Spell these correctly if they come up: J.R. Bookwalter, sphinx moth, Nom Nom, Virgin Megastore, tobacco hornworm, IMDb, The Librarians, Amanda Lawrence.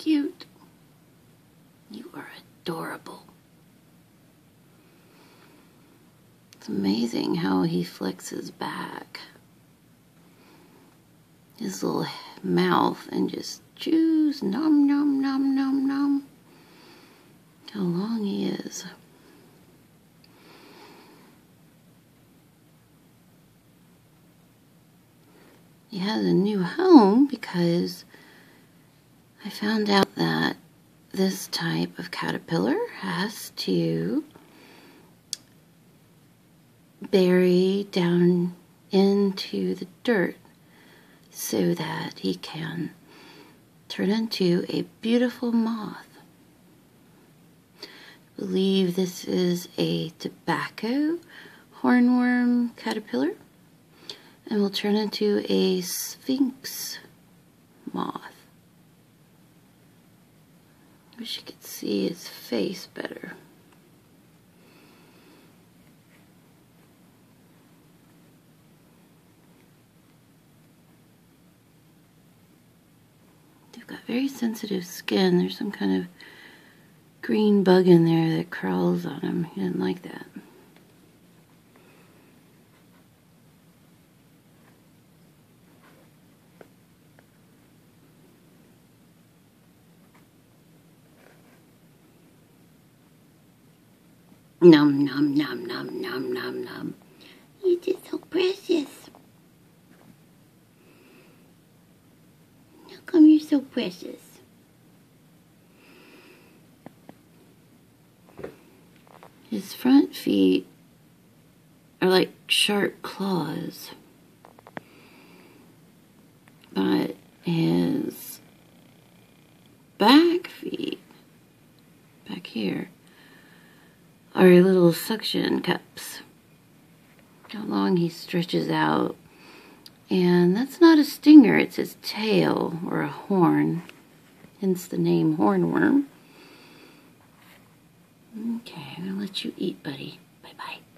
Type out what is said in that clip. cute. You are adorable. It's amazing how he flicks his back, his little mouth, and just chews. Nom, nom, nom, nom, nom. How long he is. He has a new home because I found out that this type of caterpillar has to bury down into the dirt so that he can turn into a beautiful moth. I believe this is a tobacco hornworm caterpillar, and will turn into a sphinx moth. Wish you could see his face better. They've got very sensitive skin. There's some kind of green bug in there that crawls on him. He didn't like that. Nom, nom, nom, nom, nom, nom, nom. You're just so precious. How come you're so precious? His front feet are like sharp claws, but his back feet, back here, are little suction cups. How long he stretches out. And that's not a stinger, it's his tail or a horn, hence the name hornworm. Okay, I'm gonna let you eat, buddy. Bye-bye.